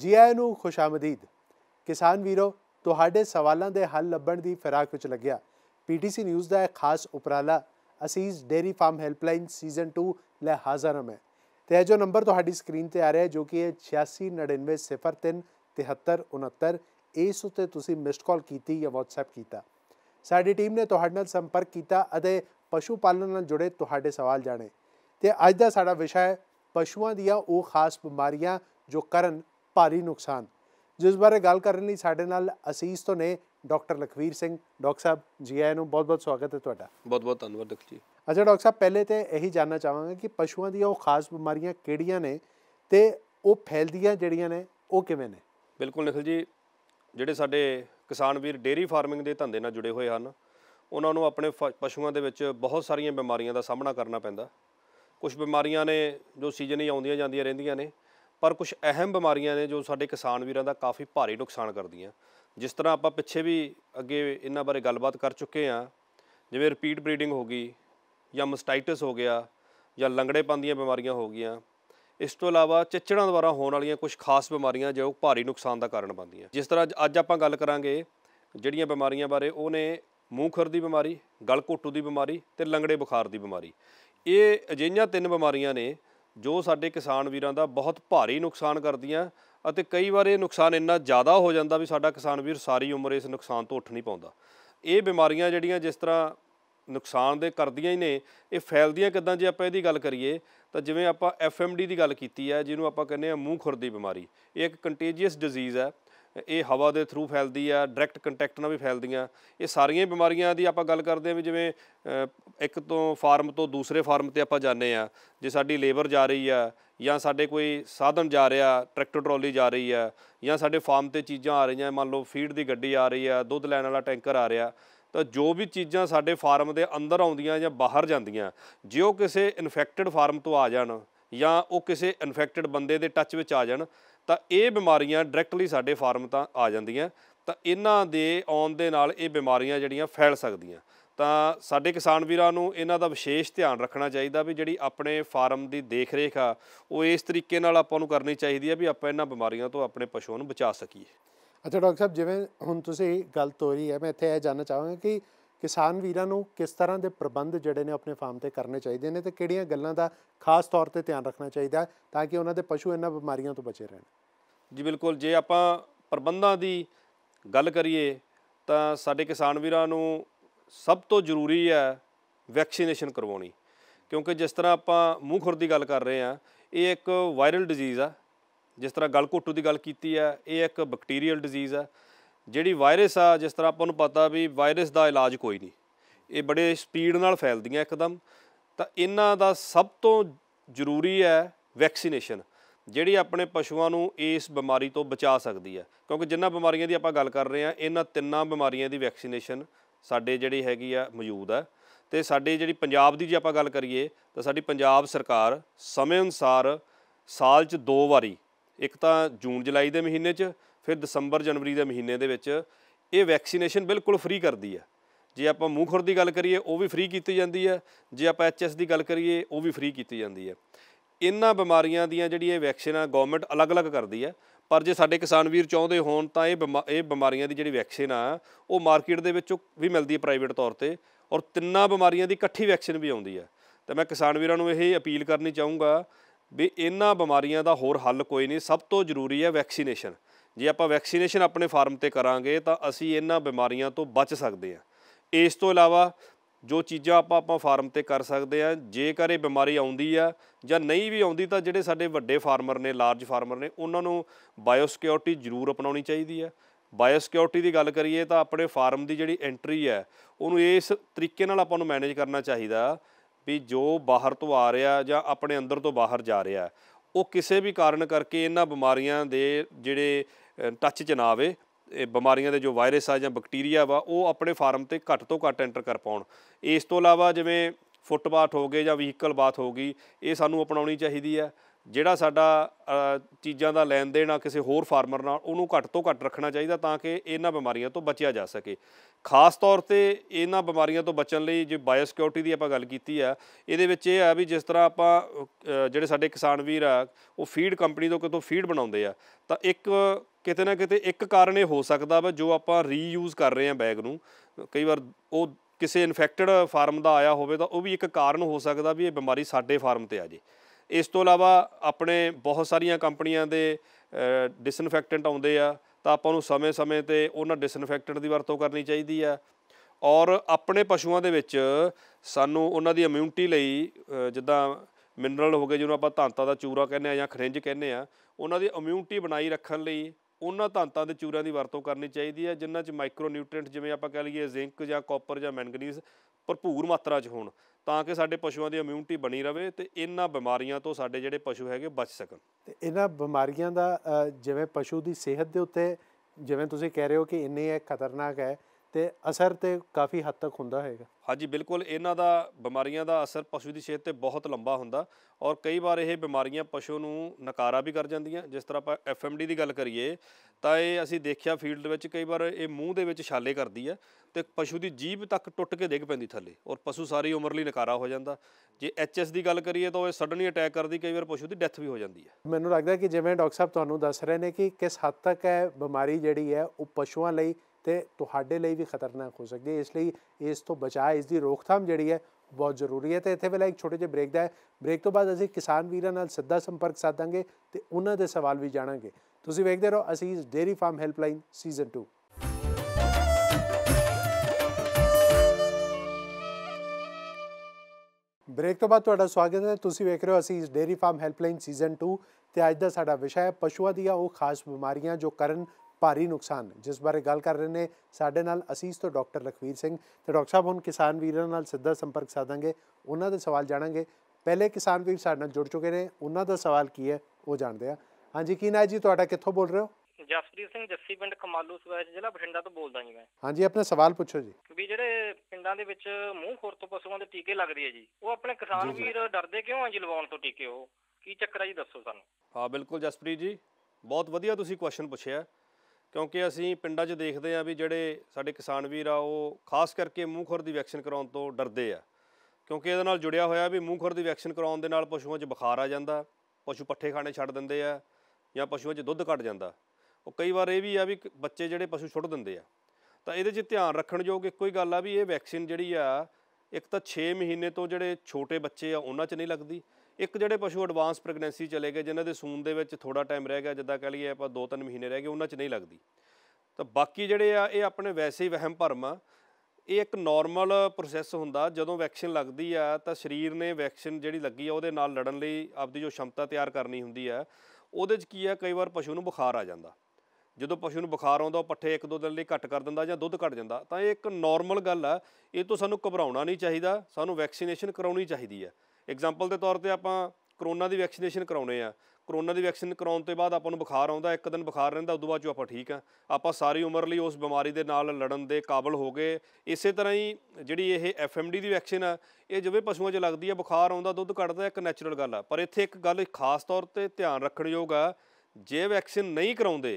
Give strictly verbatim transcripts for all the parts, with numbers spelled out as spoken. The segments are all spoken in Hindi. जी आए नू खुशामदीद किसान वीरो, तुहाडे सवालों के हल लभण की फिराक विच लग्या पीटीसी न्यूज़ का एक खास उपराला असीज dairy farm helpline season two लै हाज़र है। तो यह जो नंबर तुहाडी स्क्रीन पर आ रहा है जो कि छियासी नड़िनवे सिफर तीन तिहत्तर उनहत्तर, इस उत्ते तुसी मिस्ड कॉल की या वट्सएप किया। साडी टीम ने तुहाडे नाल संपर्क किया अते पशु पालन नाल जुड़े तुहाडे सवाल जाने। तो अज दा साडा विषय है पशुओं दी वो खास बीमारियां जो करन भारी नुकसान, जिस बारे गल करने साडे नाल असीस तो ने डॉक्टर लखवीर सिंह। डॉक्टर साहब जी आए नूं, बहुत बहुत स्वागत है तुहाडा। बहुत बहुत धन्यवाद डॉक्टर जी। अच्छा डॉक्टर साहब, पहले तो यही जानना चाहांगा कि पशुओं दी वो खास बीमारियां किहड़ियां ने ते वो फैलदियां जिहड़ियां ने वो किवें ने? बिल्कुल निखिल जी, जिहड़े साडे किसान वीर डेयरी फार्मिंग के धंधे नाल जुड़े हुए हैं उन्हां नूं अपने पशुओं दे विच बहुत सारिया बीमारियां का सामना करना पैंदा। कुछ बीमारियां ने जो सीजन ही आउंदियां जांदियां रहिंदियां ने, पर कुछ अहम बीमारियां ने जो साडे किसान वीरां दा काफ़ी भारी नुकसान करदियां। जिस तरह आपां पिछे भी अगे इन्हां बारे गलबात कर चुके हैं, जिवें रिपीट ब्रीडिंग हो गई या मस्टाइटिस हो गया या लंगड़ेपन दीयां बीमारियां हो गई। इस तो अलावा चिचड़ां द्वारा होने वाली कुछ खास बीमारियां जो भारी नुकसान का कारण बनदियां। जिस तरह अज आपां गल करांगे जिहड़ियां बीमारियां बारे, उहने मूँह खुर की बीमारी, गल घोटू की बीमारी ते लंगड़े बुखार की बीमारी। ये अजिहियां तीन बीमारियां ने जो साडे किसान वीरां दा बहुत भारी नुकसान करदियां। अते कई बार ये नुकसान इन्ना ज़्यादा हो जाता भी साडा किसान वीर सारी उम्र इस नुकसान तो उठ नहीं पाता। ये बीमारियां जिहड़ियां जिस तरह नुकसान दे करदियां ही ने, ये फैलदियां किदां जे आपां इहदी गल करिए तां जिवें आपां एफ एम डी की गल की है, जिन्होंने आपां कहने मूँह खुर की बीमारी। ये एक कंटेजियस डिजीज़ है, ये हवा के थ्रू फैलती है, डायरैक्ट कंटैक्ट नाल भी फैलदियाँ। ये सारिया बीमारियां की आप गल करते हैं भी जिमें एक तो फार्म तो दूसरे फार्म पर आप जाने, जे साडी लेबर जा रही है या साडे कोई साधन जा रहा, ट्रैक्टर ट्रॉली जा रही है या साडे फार्म पर चीज़ा आ रही, मान लो फीड की गड्डी आ रही है, दुध लैण वाला टैंकर आ रहा, तो जो भी चीज़ा साडे फार्म के अंदर आउंदियां या बाहर जांदियां, जे वो किसी इन्फैक्टिड फार्म तो आ जाण या वो किसी इन्फैक्टिड बंदे के टच विच आ जाण ਤਾਂ ਇਹ ਬਿਮਾਰੀਆਂ ਡਾਇਰੈਕਟਲੀ ਸਾਡੇ ਫਾਰਮ ਤਾਂ ਆ ਜਾਂਦੀਆਂ। ਤਾਂ ਇਹਨਾਂ ਦੇ ਆਉਣ ਦੇ ਨਾਲ ਇਹ ਬਿਮਾਰੀਆਂ ਜਿਹੜੀਆਂ ਫੈਲ ਸਕਦੀਆਂ। ਤਾਂ ਸਾਡੇ ਕਿਸਾਨ ਵੀਰਾਂ ਨੂੰ ਇਹਨਾਂ ਦਾ ਵਿਸ਼ੇਸ਼ ਧਿਆਨ ਰੱਖਣਾ ਚਾਹੀਦਾ ਵੀ ਜਿਹੜੀ ਆਪਣੇ ਫਾਰਮ ਦੀ ਦੇਖ ਰੇਖ ਆ ਉਹ ਇਸ ਤਰੀਕੇ ਨਾਲ ਆਪਾਂ ਨੂੰ ਕਰਨੀ ਚਾਹੀਦੀ ਹੈ ਵੀ ਆਪਾਂ ਇਹਨਾਂ ਬਿਮਾਰੀਆਂ ਤੋਂ ਆਪਣੇ ਪਸ਼ੂਆਂ ਨੂੰ ਬਚਾ ਸਕੀਏ। ਅੱਛਾ ਡਾਕਟਰ ਸਾਹਿਬ, ਜਿਵੇਂ ਹੁਣ ਤੁਸੀਂ ਗੱਲ ਤੋਰੀ ਹੈ, ਮੈਂ ਇੱਥੇ ਇਹ ਜਾਣਨਾ ਚਾਹਾਂਗਾ ਕਿ ਕਿਸਾਨ ਵੀਰਾਂ ਨੂੰ ਕਿਸ ਤਰ੍ਹਾਂ ਦੇ ਪ੍ਰਬੰਧ ਜਿਹੜੇ ਨੇ ਆਪਣੇ ਫਾਰਮ 'ਤੇ ਕਰਨੇ ਚਾਹੀਦੇ ਨੇ ਅਤੇ ਕਿਹੜੀਆਂ ਗੱਲਾਂ ਦਾ ਖਾਸ ਤੌਰ 'ਤੇ ਧਿਆਨ ਰੱਖਣਾ ਚਾਹੀਦਾ ਤਾਂ ਕਿ ਉਹਨਾਂ ਦੇ ਪਸ਼ੂ ਇਹਨਾਂ ਬਿਮਾਰੀਆਂ ਤੋਂ ਬਚੇ ਰਹਿਣ? जी बिल्कुल, जे आपां प्रबंधां दी गल करिए तां साडे किसान वीरां नूं सब तो जरूरी है वैक्सीनेशन करवाउणी, क्योंकि जिस तरह आपां मूँह खुर की गल कर रहे हैं, ये एक वायरल डिजीज़ है। जिस तरह गल घोटू की गल कीती है, ये एक बैक्टीरियल डिजीज़ है। जिहड़ी वायरस आ, जिस तरह आपां नूं पता भी वायरस का इलाज कोई नहीं, ये बड़े स्पीड नाल फैलदियां एकदम। तां इन्हां दा सब तो जरूरी है वैक्सीनेशन, ਜਿਹੜੀ ਆਪਣੇ ਪਸ਼ੂਆਂ ਨੂੰ ਇਸ ਬਿਮਾਰੀ ਤੋਂ ਬਚਾ ਸਕਦੀ ਹੈ। ਕਿਉਂਕਿ ਜਿੰਨਾ ਬਿਮਾਰੀਆਂ ਦੀ ਆਪਾਂ ਗੱਲ ਕਰ ਰਹੇ ਹਾਂ, ਇਹਨਾਂ ਤਿੰਨਾਂ ਬਿਮਾਰੀਆਂ ਦੀ ਵੈਕਸੀਨੇਸ਼ਨ ਸਾਡੇ ਜਿਹੜੀ ਹੈਗੀ ਆ ਮੌਜੂਦ ਹੈ। ਅਤੇ ਸਾਡੇ ਜਿਹੜੀ ਪੰਜਾਬ ਦੀ ਜੇ ਆਪਾਂ ਗੱਲ ਕਰੀਏ ਤਾਂ ਸਾਡੀ ਪੰਜਾਬ ਸਰਕਾਰ ਸਮੇਂ ਅਨੁਸਾਰ ਸਾਲ 'ਚ ਦੋ ਵਾਰੀ, ਇੱਕ ਤਾਂ ਜੂਨ ਜੁਲਾਈ ਦੇ ਮਹੀਨੇ 'ਚ, ਫਿਰ ਦਸੰਬਰ ਜਨਵਰੀ ਦੇ ਮਹੀਨੇ ਦੇ ਵਿੱਚ ਇਹ ਵੈਕਸੀਨੇਸ਼ਨ ਬਿਲਕੁਲ ਫ੍ਰੀ ਕਰਦੀ ਹੈ। ਜੇ ਆਪਾਂ ਮੂੰਹ ਖੁਰ ਦੀ ਗੱਲ ਕਰੀਏ ਉਹ ਵੀ ਫ੍ਰੀ ਕੀਤੀ ਜਾਂਦੀ ਹੈ, ਜੇ ਆਪਾਂ ਐਚ ਐਸ ਦੀ ਗੱਲ ਕਰੀਏ ਉਹ ਵੀ ਫ੍ਰੀ ਕੀਤੀ ਜਾਂਦੀ ਹੈ। इन्हां बीमारियां दीयां जिहड़ियां वैक्सीनां गौरमेंट अलग अलग करती है, पर जे साडे किसान वीर चाहुंदे होण तां इह बिमा इह बीमारियां दी जिहड़ी वैक्सीन आ वो मार्केट दे विचों भी मिलदी है प्राइवेट तौर ते, और तिन्नां बीमारियां दी इकट्ठी वैक्सीन भी आउंदी है। तां मैं किसान वीरां नूं यही अपील करनी चाहूँगा भी इन्हां बीमारियां दा होर हल कोई नहीं, सब तो जरूरी है वैक्सीनेशन। जे आपां वैक्सीनेशन अपने फार्म ते करांगे तां असीं इन्हां बीमारियां तो बच सकदे हां। इस तो इलावा जो चीज़ा आपां आपां फार्म ते कर सकते हैं, जेकर ये बीमारी आउंदी आ जां नहीं भी आउंदी तां जिहड़े साडे वड्डे फार्मर ने, लार्ज फार्मर ने, उन्हां नूं बायोसिक्योरिटी जरूर अपनाउणी चाहिदी है। बायोसिक्योरिटी की गल करिए तां अपने फार्म की जिहड़ी एंट्री है उहनूं इस तरीके नाल आपां नूं मैनेज करना चाहिदा भी जो बाहर तो आ रहा जां अपने अंदर तो बाहर जा रहा वो किसी भी कारण करके इन्हां बीमारियां दे जिहड़े टच च ना आवे। बीमारियां दे जो वायरस आ जां बैक्टीरिया वा वो अपने फार्म ते घट तो घट एंटर कर पाउण। इस तो इलावा जिवें फुटपाथ हो गए जां व्हीकल बाथ हो गई, ये सानूं अपनाउणी चाहीदी है। ਜਿਹੜਾ ਸਾਡਾ ਚੀਜ਼ਾਂ ਦਾ ਲੈਣ ਦੇਣ ਆ ਕਿਸੇ ਹੋਰ ਫਾਰਮਰ ਨਾਲ ਉਹਨੂੰ ਘੱਟ ਤੋਂ ਘੱਟ ਰੱਖਣਾ ਚਾਹੀਦਾ ਤਾਂ ਕਿ ਇਹਨਾਂ ਬਿਮਾਰੀਆਂ ਤੋਂ ਬਚਿਆ ਜਾ ਸਕੇ। ਖਾਸ ਤੌਰ ਤੇ ਇਹਨਾਂ ਬਿਮਾਰੀਆਂ ਤੋਂ ਬਚਣ ਲਈ ਜੇ ਬਾਇਓਸਿਕਿਉਰਿਟੀ ਦੀ ਆਪਾਂ ਗੱਲ ਕੀਤੀ ਆ ਇਹਦੇ ਵਿੱਚ ਇਹ ਆ ਵੀ ਜਿਸ ਤਰ੍ਹਾਂ ਆਪਾਂ ਜਿਹੜੇ ਸਾਡੇ ਕਿਸਾਨ ਵੀਰ ਆ ਉਹ ਫੀਡ ਕੰਪਨੀ ਤੋਂ ਕਿਤੋਂ ਫੀਡ ਬਣਾਉਂਦੇ ਆ ਤਾਂ ਇੱਕ ਕਿਤੇ ਨਾ ਕਿਤੇ ਇੱਕ ਕਾਰਨ ਇਹ ਹੋ ਸਕਦਾ ਵਾ ਜੋ ਆਪਾਂ ਰੀਯੂਜ਼ ਕਰ ਰਹੇ ਹਾਂ ਬੈਗ ਨੂੰ ਕਈ ਵਾਰ ਉਹ ਕਿਸੇ ਇਨਫੈਕਟਡ ਫਾਰਮ ਦਾ ਆਇਆ ਹੋਵੇ ਤਾਂ ਉਹ ਵੀ ਇੱਕ ਕਾਰਨ ਹੋ ਸਕਦਾ ਵੀ ਇਹ ਬਿਮਾਰੀ ਸਾਡੇ ਫਾਰਮ ਤੇ ਆ ਜੇ। इस तो इलावा अपने बहुत सारिया कंपनिया के डिसइनफैक्टेंट आते हैं तो आपू समय समय पर उन्होंने डिसइनफैक्टेंट की वरतों करनी चाहिए है और अपने पशुओं के सानू उन्होंने इम्यूनिटी जिदा मिनरल हो गए जिन्होंने आप धानता का चूरा कहने या खनिज कहने उन्होंने इम्यूनिटी बनाई रखने उन्होंने धानता के चूर की वरतों करनी चाहिए है जिन्हों माइक्रोन्यूट्रेंट जिमें आप कह लीए जिंक या कॉपर या मैंगनीज भरपूर मात्रा च हो ਤਾਂ ਕਿ ਸਾਡੇ ਪਸ਼ੂਆਂ ਦੀ ਇਮਿਊਨਿਟੀ ਬਣੀ ਰਹੇ ਤੇ ਇਹਨਾਂ ਬਿਮਾਰੀਆਂ ਤੋਂ ਸਾਡੇ ਜਿਹੜੇ ਪਸ਼ੂ ਹੈਗੇ ਬਚ ਸਕਣ। ਤੇ ਇਹਨਾਂ ਬਿਮਾਰੀਆਂ ਦਾ ਜਿਵੇਂ ਪਸ਼ੂ ਦੀ ਸਿਹਤ ਦੇ ਉੱਤੇ ਜਿਵੇਂ ਤੁਸੀਂ ਕਹਿ ਰਹੇ ਹੋ ਕਿ ਇੰਨੇ ਇਹ ਖਤਰਨਾਕ ਹੈ ਤੇ ਅਸਰ ਤੇ ਕਾਫੀ ਹੱਦ ਤੱਕ ਹੁੰਦਾ ਹੈਗਾ। ਹਾਂਜੀ ਬਿਲਕੁਲ, ਇਹਨਾਂ ਦਾ ਬਿਮਾਰੀਆਂ ਦਾ ਅਸਰ ਪਸ਼ੂ ਦੀ ਸਿਹਤ ਤੇ ਬਹੁਤ ਲੰਬਾ ਹੁੰਦਾ ਔਰ ਕਈ ਵਾਰ ਇਹ ਬਿਮਾਰੀਆਂ ਪਸ਼ੂ ਨੂੰ ਨਕਾਰਾ ਵੀ ਕਰ ਜਾਂਦੀਆਂ। ਜਿਸ ਤਰ੍ਹਾਂ ਆਪਾਂ ਐਫ ਐਮ ਡੀ ਦੀ ਗੱਲ ਕਰੀਏ ਤਾਂ ਇਹ ਅਸੀਂ ਦੇਖਿਆ ਫੀਲਡ ਵਿੱਚ ਕਈ ਵਾਰ ਇਹ ਮੂੰਹ ਦੇ ਵਿੱਚ ਛਾਲੇ ਕਰਦੀ ਹੈ ਤੇ ਪਸ਼ੂ ਦੀ ਜੀਭ ਤੱਕ ਟੁੱਟ ਕੇ ਡਿੱਗ ਪੈਂਦੀ ਥੱਲੇ ਔਰ ਪਸ਼ੂ ਸਾਰੀ ਉਮਰ ਲਈ ਨਕਾਰਾ ਹੋ ਜਾਂਦਾ। ਜੇ ਐਚ ਐਸ ਦੀ ਗੱਲ ਕਰੀਏ ਤਾਂ ਉਹ ਸਡਨਲੀ ਅਟੈਕ ਕਰਦੀ, ਕਈ ਵਾਰ ਪਸ਼ੂ ਦੀ ਡੈਥ ਵੀ ਹੋ ਜਾਂਦੀ ਹੈ। ਮੈਨੂੰ ਲੱਗਦਾ ਕਿ ਜਿਵੇਂ ਡਾਕਟਰ ਸਾਹਿਬ ਤੁਹਾਨੂੰ ਦੱਸ ਰਹੇ ਨੇ ਕਿ ਕਿਸ ਹੱਦ ਤੱਕ ਇਹ ਬਿਮਾਰੀ ਜਿਹੜੀ ਹੈ ਉਹ ਪਸ਼ੂਆਂ ਲਈ ਤੇ ਤੁਹਾਡੇ ਲਈ ਵੀ ਖਤਰਨਾਕ ਹੋ ਸਕਦੀ ਹੈ, ਇਸ ਲਈ ਇਸ ਤੋਂ ਬਚਾਅ ਇਸ ਦੀ ਰੋਕਥਾਮ ਜਿਹੜੀ ਹੈ ਬਹੁਤ ਜ਼ਰੂਰੀ ਹੈ। ਤੇ ਇੱਥੇ ਵੇਲੇ ਇੱਕ ਛੋਟੇ ਜਿਹੇ ਬ੍ਰੇਕ ਦਾ ਹੈ, ਬ੍ਰੇਕ ਤੋਂ ਬਾਅਦ ਅਸੀਂ ਕਿਸਾਨ ਵੀਰਾਂ ਨਾਲ ਸਿੱਧਾ ਸੰਪਰਕ ਸਾਧਾਂਗੇ ਤੇ ਉਹਨਾਂ ਦੇ ਸਵਾਲ ਵੀ ਜਾਣਾਂਗੇ। ਤੁਸੀਂ ਵੇਖਦੇ ਰਹੋ ਅਸੀਂ dairy farm helpline season two. Break ਤੋਂ ਬਾਅਦ ਤੁਹਾਡਾ ਸਵਾਗਤ ਹੈ, ਤੁਸੀਂ ਵੇਖ ਰਹੇ ਹੋ ਅਸੀਂ dairy farm helpline season two ਤੇ ਅੱਜ ਦਾ ਸਾਡਾ ਵਿਸ਼ਾ ਹੈ ਪਸ਼ੂਆਂ ਦੀਆਂ ਉਹ ਖਾਸ ਬਿਮਾਰੀਆਂ ਜੋ ਕਰਨ भारी नुकसान, जिस बारे गल कर रहे हैं साढ़े नाल असीस तो डॉक्टर लखवीर सिंह। तो डॉक्टर साहब हम किसान वीरों नाल सीधा संपर्क साधांगे, उन्होंने दे सवाल जानांगे। पहले किसान वीर साढ़े नाल जुड़ चुके हैं, उन्होंने दा सवाल की है वो जानते हैं। हाँ जी, की नाम है जी तुहाडा, कित्थों बोल रहे हो? जसप्रीत सिंह जस्सी पिंड कमालू सवैच जिला बठिंडा तो बोलदा जी मैं। हाँ जी, अपना सवाल पूछो जी। भी जिहड़े पिंडां दे विच मूँह खुर तो पशुओं दे टीके लगदे है जी, वो अपने किसान वीर डरदे क्यों है जी लवाउण तो टीके, वो की चक्कर है जी दस्सो सानूं। हाँ बिल्कुल जसप्रीत जी, बहुत वधिया तुसीं क्वेश्चन पुछिया क्योंकि असीं पिंडां 'च देखदे आ भी जिहड़े साडे किसान वीर आ उह खास करके मूँह खुर दी वैक्सीन कराउण तों डरदे आ क्योंकि इहदे नाल जुड़िया होया भी मूँह खुर दी वैक्सीन कराउण दे नाल पशुआं 'च बुखार आ जांदा, पशु पट्ठे खाणे छड्ड दिंदे आ जां पशुआं 'च दुद्ध घट जांदा। उह कई वार इह वी आ भी बच्चे जिहड़े पशु छुट दिंदे आ तां इहदे 'ਚ ध्यान रखण जोग इक्को ही गल आ भी इह वैक्सीन जिहड़ी आ इक तां छे महीने तों जिहड़े छोटे बच्चे आ उहनां 'ਚ नहीं लगदी, ਇੱਕ ਜਿਹੜੇ ਪਸ਼ੂ ਐਡਵਾਂਸ ਪ੍ਰੈਗਨੈਂਸੀ ਚਲੇ ਗਏ ਜਿਨ੍ਹਾਂ ਦੇ ਸੂਣ ਦੇ ਵਿੱਚ ਥੋੜਾ ਟਾਈਮ ਰਹਿ ਗਿਆ ਜਿੱਦਾਂ ਕਹ ਲਈਏ ਆਪਾਂ ਦੋ ਤਿੰਨ ਮਹੀਨੇ ਰਹਿ ਗਏ ਉਹਨਾਂ 'ਚ ਨਹੀਂ ਲੱਗਦੀ। ਤਾਂ ਬਾਕੀ ਜਿਹੜੇ ਆ ਇਹ ਆਪਣੇ ਵੈਸੇ ਹੀ ਵਹਿਮ ਭਰਮ ਆ, ਇਹ ਇੱਕ ਨੋਰਮਲ ਪ੍ਰੋਸੈਸ ਹੁੰਦਾ। ਜਦੋਂ ਵੈਕਸੀਨ ਲੱਗਦੀ ਆ ਤਾਂ ਸਰੀਰ ਨੇ ਵੈਕਸੀਨ ਜਿਹੜੀ ਲੱਗੀ ਆ ਉਹਦੇ ਨਾਲ ਲੜਨ ਲਈ ਆਪਦੀ ਜੋ ਸ਼ਮਤਾ ਤਿਆਰ ਕਰਨੀ ਹੁੰਦੀ ਆ ਉਹਦੇ 'ਚ ਕੀ ਆ ਕਈ ਵਾਰ ਪਸ਼ੂ ਨੂੰ ਬੁਖਾਰ ਆ ਜਾਂਦਾ। ਜਦੋਂ ਪਸ਼ੂ ਨੂੰ ਬੁਖਾਰ ਆਉਂਦਾ ਉਹ ਪੱਠੇ ਇੱਕ ਦੋ ਦਿਨ ਲਈ ਘੱਟ ਕਰ ਦਿੰਦਾ ਜਾਂ ਦੁੱਧ ਘੱਟ ਜਾਂਦਾ, ਤਾਂ ਇਹ ਇੱਕ ਨੋਰਮਲ ਗੱਲ ਆ। ਇਹ ਤੋਂ ਸਾਨੂੰ ਘਬਰਾਉਣਾ ਨਹੀਂ ਚਾਹੀਦਾ, ਸਾਨੂੰ ਵੈਕਸੀਨੇਸ਼ਨ ਕਰਾਉਣੀ ਚਾਹੀਦੀ ਆ। एग्जाम्पल के तौर पर आप करोना की वैक्सीनेशन कराने आ, करोना की वैक्सीन कराने के बाद आपको बुखार आता, एक दिन बुखार रहा उदों बाद आप ठीक हाँ, आप सारी उम्र लिए उस बीमारी के नाल लड़न के काबिल हो गए। इस तरह ही जी ये एफ एम डी की वैक्सीन आ ये जिवें पशुओं से लगती है बुखार आता दुध घटता एक नैचुरल गल आ, पर इत्थे एक गल खास तौर पर ध्यान रखण योग आ जे वैक्सीन नहीं कराउंदे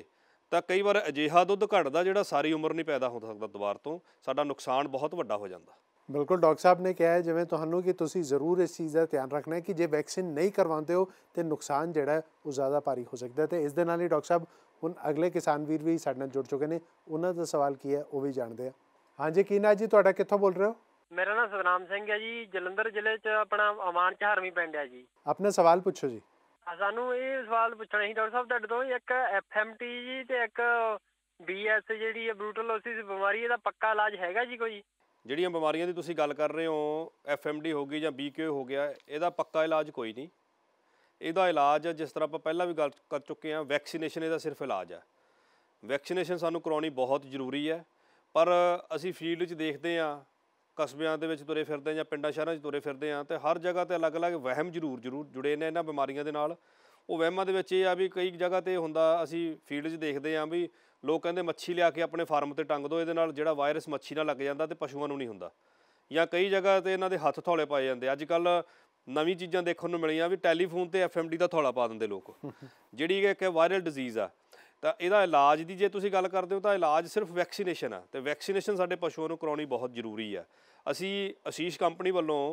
तो कई बार अजिहा दुध घटता जिहड़ा सारी उम्र नहीं पैदा हो सकता, दुबार तो साडा नुकसान बहुत वड्डा हो जाता। बिल्कुल डॉक्टर साहब ने कहा है जिवें तुहानूं कि तुसीं जरूर इस चीज़ का ध्यान रखना है कि जे वैक्सीन नहीं करवाते हो तो नुकसान जिहड़ा है वो ज़्यादा भारी हो सकता है। तो इस दे नाल ही डॉक्टर साहब हुण अगले किसान वीर भी साडे नाल जुड़ चुके हैं, उन्हां दा सवाल की है वो भी जानते हैं। हाँ जी, की नाम जी तुहाडा, कित्थों बोल रहे हो? मेरा नाम सतनाम सिंह है जी, जलंधर जिले च अपना अमान चारवीं पिंड है जी। अपना सवाल पूछो जी। सानूं ये सवाल पूछना है डॉक्टर साहब तुहाडे तो, एक एफ एम टी जी ते एक बी एस जिहड़ी है ब्रूटोलोसिस बीमारी दा पक्का इलाज हैगा जी कोई? ਜਿਹੜੀਆਂ ਬਿਮਾਰੀਆਂ ਦੀ ਤੁਸੀਂ ਗੱਲ ਕਰ ਰਹੇ ਹੋ ਐਫ ਐਮ ਡੀ ਹੋ ਗਈ ਜਾਂ ਬੀ ਕਿਊ ਹੋ ਗਿਆ, ਇਹਦਾ ਪੱਕਾ ਇਲਾਜ ਕੋਈ ਨਹੀਂ। ਇਹਦਾ ਇਲਾਜ ਜਿਸ ਤਰ੍ਹਾਂ ਆਪਾਂ ਪਹਿਲਾਂ ਵੀ ਗੱਲ ਕਰ ਚੁੱਕੇ ਹਾਂ ਵੈਕਸੀਨੇਸ਼ਨ ਇਹਦਾ ਸਿਰਫ ਇਲਾਜ ਹੈ। ਵੈਕਸੀਨੇਸ਼ਨ ਸਾਨੂੰ ਕਰਾਉਣੀ ਬਹੁਤ ਜ਼ਰੂਰੀ ਹੈ, ਪਰ ਅਸੀਂ ਫੀਲਡ 'ਚ ਦੇਖਦੇ ਹਾਂ ਕਸਬਿਆਂ ਦੇ ਵਿੱਚ ਤੁਰੇ ਫਿਰਦੇ ਜਾਂ ਪਿੰਡਾਂ ਸ਼ਹਿਰਾਂ 'ਚ ਤੁਰੇ ਫਿਰਦੇ ਹਾਂ ਤੇ ਹਰ ਜਗ੍ਹਾ 'ਤੇ ਅਲੱਗ-ਅਲੱਗ ਵਹਿਮ ਜ਼ਰੂਰ ਜ਼ਰੂਰ ਜੁੜੇ ਨੇ ਇਹਨਾਂ ਬਿਮਾਰੀਆਂ ਦੇ ਨਾਲ। ਉਹ ਵਹਿਮਾਂ ਦੇ ਵਿੱਚ ਇਹ ਆ ਵੀ ਕਈ ਜਗ੍ਹਾ 'ਤੇ ਹੁੰਦਾ ਅਸੀਂ ਫੀਲਡ 'ਚ ਦੇਖਦੇ ਹਾਂ ਵੀ ਲੋਕ ਕਹਿੰਦੇ ਮੱਛੀ ਲਿਆ ਕੇ ਆਪਣੇ ਫਾਰਮ 'ਤੇ ਟੰਗ ਦਿਉ, ਇਹਦੇ ਨਾਲ ਜਿਹੜਾ ਵਾਇਰਸ ਮੱਛੀ ਨਾਲ ਲੱਗ ਜਾਂਦਾ ਤੇ ਪਸ਼ੂਆਂ ਨੂੰ ਨਹੀਂ ਹੁੰਦਾ, ਜਾਂ ਕਈ ਜਗ੍ਹਾ 'ਤੇ ਇਹਨਾਂ ਦੇ ਹੱਥ ਥੌਲੇ ਪਾਏ ਜਾਂਦੇ। ਅੱਜ ਕੱਲ੍ਹ नवी चीज़ा देखने मिली भी टैलीफोन पर एफ एम डी का थौला पा देंगे लोग जी कि वायरल डिजीज़ आ तो यदा इलाज की जे तुसी गल करते हो तो इलाज सिर्फ वैक्सीनेशन आ तो वैक्सीनेशन साडे पशुओं को करानी बहुत जरूरी है। असी आशीष कंपनी वालों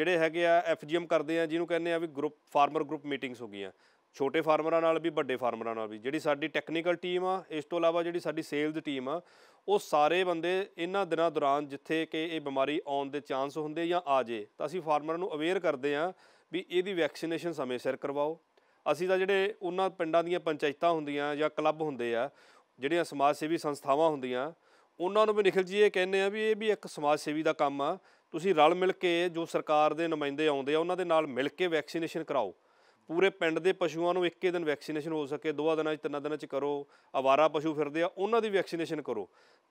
जिहड़े हैगे आ एफ जी एम करते हैं जिन्होंने कहने भी ग्रुप फार्मर ग्रुप मीटिंग्स हो गई छोटे फार्मर नाल भी वड्डे फार्मर नाल भी जिहड़ी साडी टैक्नीकल टीम आ इस तो इलावा जिहड़ी साडी सेल्स टीम आ वो सारे बंदे इन्हां दिनां दौरान जिथे कि ये बीमारी आउण दे चांस होंदे जां आ जाए तो असी फार्मर नूं अवेयर करते हैं भी इहदी वैक्सीनेशन समय सिर करवाओ। असी तो जिहड़े उन्हां पिंडां दीयां पंचायतां हुंदियां जां क्लब हुंदे आ जिहड़ियां समाज सेवी संस्थावां हुंदियां उन्हां नूं भी निखिल जी ये कहने भी ये भी एक समाज सेवी दा काम आ तुसीं रल मिल के जो सरकार दे नुमाइंदे आउंदे आ उन्हां दे नाल मिल के वैक्सीनेशन कराओ। पूरे पिंड के पशुओं को एक दिन वैक्सीनेशन हो सके दो दिन तीन दिन करो। आवारा पशु फिरते हैं उन्होंने वैक्सीनेशन करो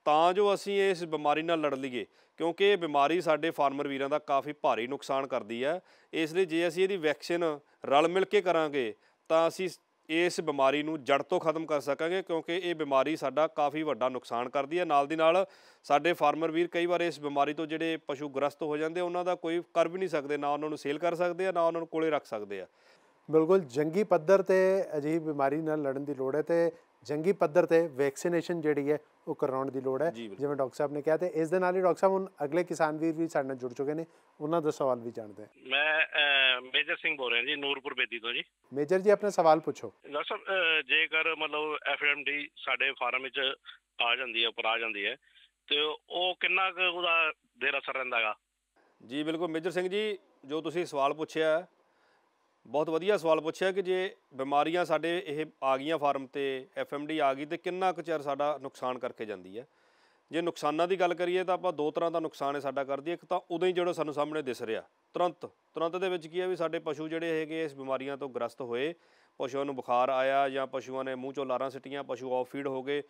तो जो असी इस बीमारी ना लड़ लीए क्योंकि ये बीमारी साढ़े फार्मर वीरों का काफ़ी भारी नुकसान करती है। इसलिए जे असी ये वैक्सीन रल मिल के करांगे तो असी इस बीमारी को जड़ तो खत्म कर सकेंगे क्योंकि ये बीमारी साडा काफ़ी वड्डा नुकसान करती है। नाल दी नाल साडे फार्मर वीर कई बार इस बीमारी तो जिहड़े पशु ग्रस्त हो जाते उन्हों का कोई कर भी नहीं सकते ना उन्होंने सेल कर सकते हैं ना उन्होंने कोले रख सकते हैं। बिल्कुल जंगी पद्धर ते अजी बीमारी नाल लड़न दी लोड़ है ते जंगी पद्धर ते वैक्सीनेशन जिहड़ी है वो करवाउण दी लोड़ है जिवें डॉक्टर साहब ने कहा ते इस दे नाल ही डॉक्टर साहब हुण अगले किसान वीर भी साडे नाल जुड़ चुके ने उन्हां दा सवाल भी जाणदे हां। मैं मेजर सिंह बोल रहा जी नूरपुर बेदी तो जी। मेजर जी अपना सवाल पूछो। डॉक्टर साहब जेकर मतलब एफ एम डी साडे फार्म विच आ जांदी है उपर आ जांदी है ते ओह किन्ना क उहदा देर असर रहिंदा हैगा जी। बिल्कुल मेजर सिंह जी जो तुसीं सवाल पुछिया बहुत वधिया सवाल पूछिया कि जे बीमारियां साडे ये आ गई फार्म ते एफ एम डी आ गई तो किन्ना कु चर साडा नुकसान करके जाती है। जे नुकसाना की गल करिए तो आपां दो तरह का नुकसान है साडा करदी एक तो उदों ही जो सानूं सामने दिस रहा तुरंत तुरंत दे विच की है भी साडे पशु जिहड़े हैगे इस बीमारियां तो ग्रस्त होए पशुओं नूं बुखार आया जां पशुओं ने मूँह चों लारां सिटियां पशु ऑफ फीड हो गए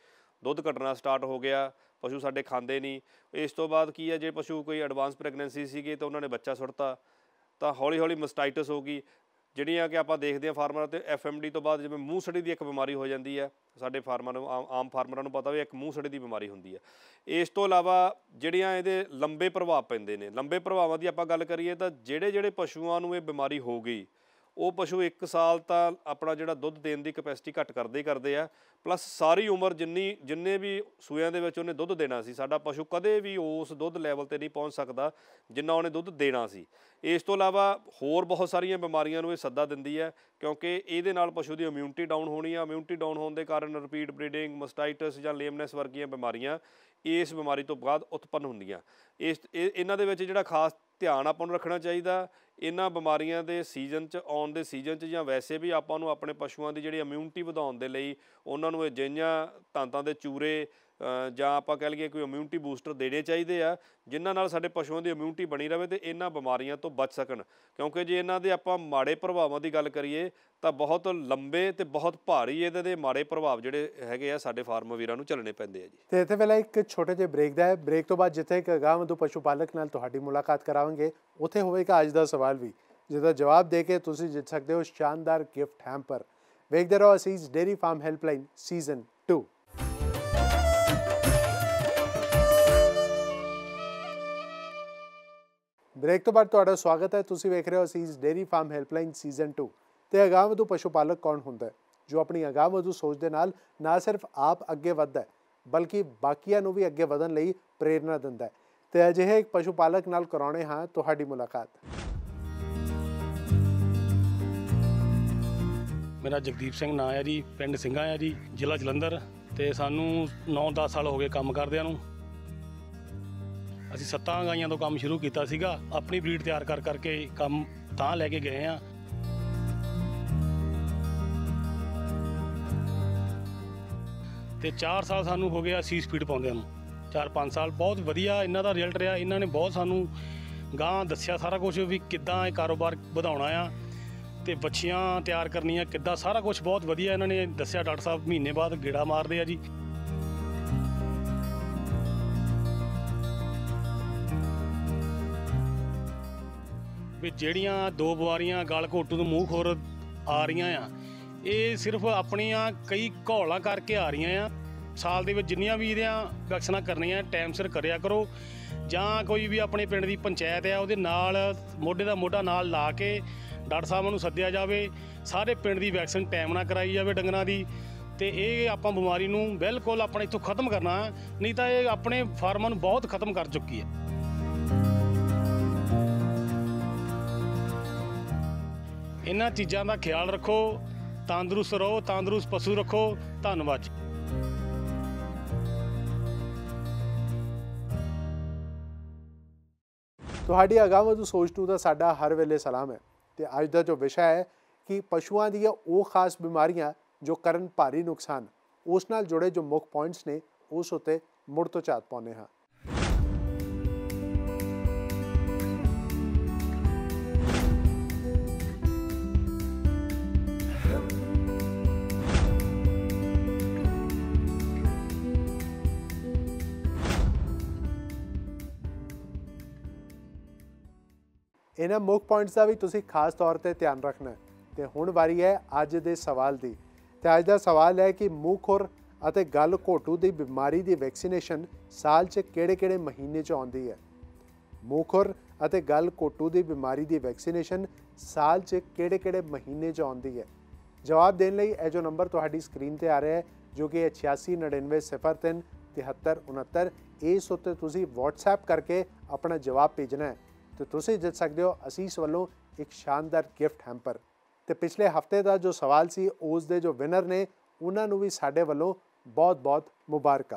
दुध घटना स्टार्ट हो गया पशु साडे खांदे नहीं। इस तो बाद की है जे पशु कोई एडवांस प्रैगनैंसी सीगी तो उन्होंने बच्चा सुट्टा तो हौली हौली मस्टाइटिस हो गई ਜਿਹੜੀਆਂ कि आप देखते हैं फार्मर तो एफ एम डी तो बाद जिवें मूँह सड़ी की एक बीमारी हो जाती है साडे फार्मर नूं आम आम फार्मर नूं पता भी एक मूँह सड़ी की बीमारी होंदी है। इस तो इलावा जिहड़ियां इहदे लंबे प्रभाव पैंदे ने लंबे प्रभावां दी आपां गल करिए तो जिहड़े जिहड़े पशुओं नूं ये बीमारी हो गई वो पशु एक साल तो अपना जिहड़ा दुध देण दी कैपेसिटी घट करते ही करते हैं प्लस सारी उम्र जिन्नी जिन्ने भी सूयां दे विच उहने दुध देना सी साडा पशु कदे भी उस दुध लैवल ते नहीं पहुँच सकता जिन्ना उहने दुध देना सी। इस तो इलावा होर बहुत सारिया बीमारियां नूं सद्दा दिंदी है क्योंकि इहदे नाल पशु की इम्यूनिटी डाउन होनी है। इम्यूनिटी डाउन होने के कारण रिपीट ब्रीडिंग मस्टाइटिस जां लेमनेस वर्गियां बीमारियां इस बीमारी तो बाद उत्पन्न होंदियां। इस इन्हां दे विच जिहड़ा खास ध्यान आपां नूं रखना चाहिदा इन्हां बीमारियां दे सीजन च आउण दे सीजन च जां वैसे भी आपां नूं अपने पशुओं की जिहड़ी इम्यूनिटी वधाउण दे लई उन्हां नूं अजिहियां तांतां दे चूरे जां आपां कह लईए कोई इम्यूनिटी बूस्टर देने चाहिए आ जिन्हां नाल साडे पशुओं की इम्यूनिटी बनी रहे तो इन्हां बीमारियां तो बच सकन क्योंकि जे इन्हां दे आपां माड़े प्रभावां की गल करिए तो बहुत लंबे तो बहुत भारी इहदे दे माड़े प्रभाव जिहड़े हैगे आ साडे फार्म वीरां नूं झलणे पैंदे आ जी। ते इत्थे पहला एक छोटे जे ब्रेक दा है ब्रेक तो बाद जिथे एक अगाह मधु पशु पालक नाल तुहाडी मुलाकात करावांगे उत्थे होवेगा अज दा सवाल भी जिहदा जवाब दे के तुसीं जित सकदे हो शानदार गिफ्ट हैम्पर। वेखदे रहो असीज dairy farm helpline season two. Break तो बाद तुहाडा स्वागत है तुसीं वेख रहे हो असीज dairy farm helpline season two. तो अगाहवधू पशु पालक कौन होंदा है जो अपनी अगाहवधू सोच दे नाल ना सिर्फ आप अगे वधदा है बल्कि बाकियां नूं भी अगे वधण लई प्रेरणा दिंदा है। तो अजिहे एक पशु पालक नाल कराउने हां तुहाडी मुलाकात। मेरा जगदीप सिंह नाम है जी पिंड सिंघा है जी जिला जलंधर तो सानू नौ दस साल हो गए काम करदियां नूं। असीं सत्तां गाईयां तो काम शुरू कीता सीगा अपनी ब्रीड तैयार कर करके काम तां लैके गए हाँ। तो चार साल सानू हो गया सी स्पीड पाउंदियां नूं चार पाँच साल बहुत वधिया इन्हां दा रिजल्ट रहा। इन्हां ने बहुत सानू गांह दस्सिया सारा कुछ भी किद्दां इह कारोबार वधाउणा आ ते बच्चियां तैयार करनियां किद्दां सारा कुछ बहुत वधिया इन्हां ने दस्सिया। डॉक्टर साहब महीने बाद गेड़ा मारदे आ जी। ਵੀ ਜਿਹੜੀਆਂ ਦੋ ਬਿਮਾਰੀਆਂ ਗਲ ਘੋਟੂ ਤੋਂ ਮੂੰਹ ਖੋਰ ਆ ਰਹੀਆਂ ਆ ਇਹ ਸਿਰਫ ਆਪਣੀਆਂ ਕਈ ਘੋਲਾਂ ਕਰਕੇ ਆ ਰਹੀਆਂ ਆ। साल दे विच जिन्नियां भी इहदियां वैक्सीनां करनियां टाइम सिर करिया करो, जां कोई भी अपने पिंड दी पंचायत है उहदे नाल मोढे दा मोढा नाल ला के डॉक्टर साहब नूं सद्दिया जावे, सारे पिंड दी वैक्सीन टाइम नाल कराई जावे डंगरां दी, तो ये आपां बीमारी नूं बिल्कुल अपने इत्थों खत्म करना, नहीं तो ये अपने फार्मां नूं बहुत खत्म कर चुकी है। इन्हां चीज़ों का ख्याल रखो, तंदुरुस्त रहो, तंदुरुस्त पशु रखो। धन्यवाद। तुहाडी आगामद सोच नूं दा साडा हर वेले सलाम है ते अज दा जो विषय है कि पशुआं दी ओह खास बीमारियां जो करन भारी नुकसान, उस नाल जुड़े जो मुख पॉइंट्स ने उस उत्ते मुड़ तो झात पाउने हां। इन्हां मुख पॉइंट्स का भी तुसीं खास तौर पर ध्यान रखना है। तो हुण वारी है अज दे सवाल की। तो अज दा सवाल है कि मूँह खुर अते गल घोटू की बीमारी की वैक्सीनेशन साल च किहड़े किहड़े महीने च आउंदी है। मूँह खुर अते गल घोटू की बीमारी की वैक्सीनेशन साल च किहड़े किहड़े महीने च आउंदी है। जवाब देने लई इह जो नंबर तुहाडी स्क्रीन ते आ रहा है जो कि छियासी नड़िनवे सिफर तीन तिहत्तर उनहत्तर, इस उत्ते तुसीं व्हाट्सएप करके अपना जवाब भेजना है तो तुसीं जित सकदे हो असीस वालों एक शानदार गिफ्ट हैम्पर। तो पिछले हफ्ते का जो सवाल सी उस दे जो विनर ने उन्होंने भी साडे वालों बहुत बहुत मुबारक।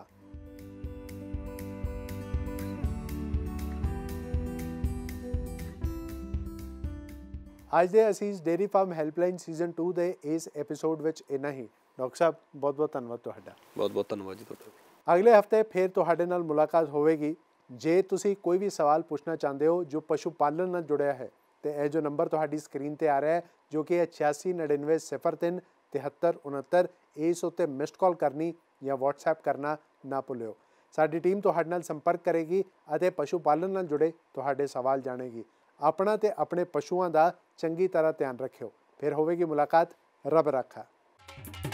आज दे असीस dairy farm helpline season two के इस एपीसोड में इन्ना ही। डॉक्टर साहब बहुत बहुत धन्यवाद तुहाडा। बहुत बहुत धन्यवाद जी तुहाडा। अगले हफ्ते फिर तुहाडे नाल मुलाकात होगी। जे तुसी कोई भी सवाल पूछना चाहते हो जो पशु पालन नाल जुड़िया है तो यह जो नंबर तुहाडी स्क्रीन ते आ रहा है जो कि है छियासी नड़िनवे सिफर तीन तिहत्तर उनहत्तर, इस उत्ते मिस्ड कॉल करनी या व्हाट्सएप करना ना भुल्यो। साडी टीम तुहाडे नाल संपर्क करेगी अते पशु पालन नाल जुड़े तुहाडे सवाल जानेगी। अपना ते अपने पशुओं का चंगी तरह ध्यान रखियो। फिर होवेगी मुलाकात। रब रखा।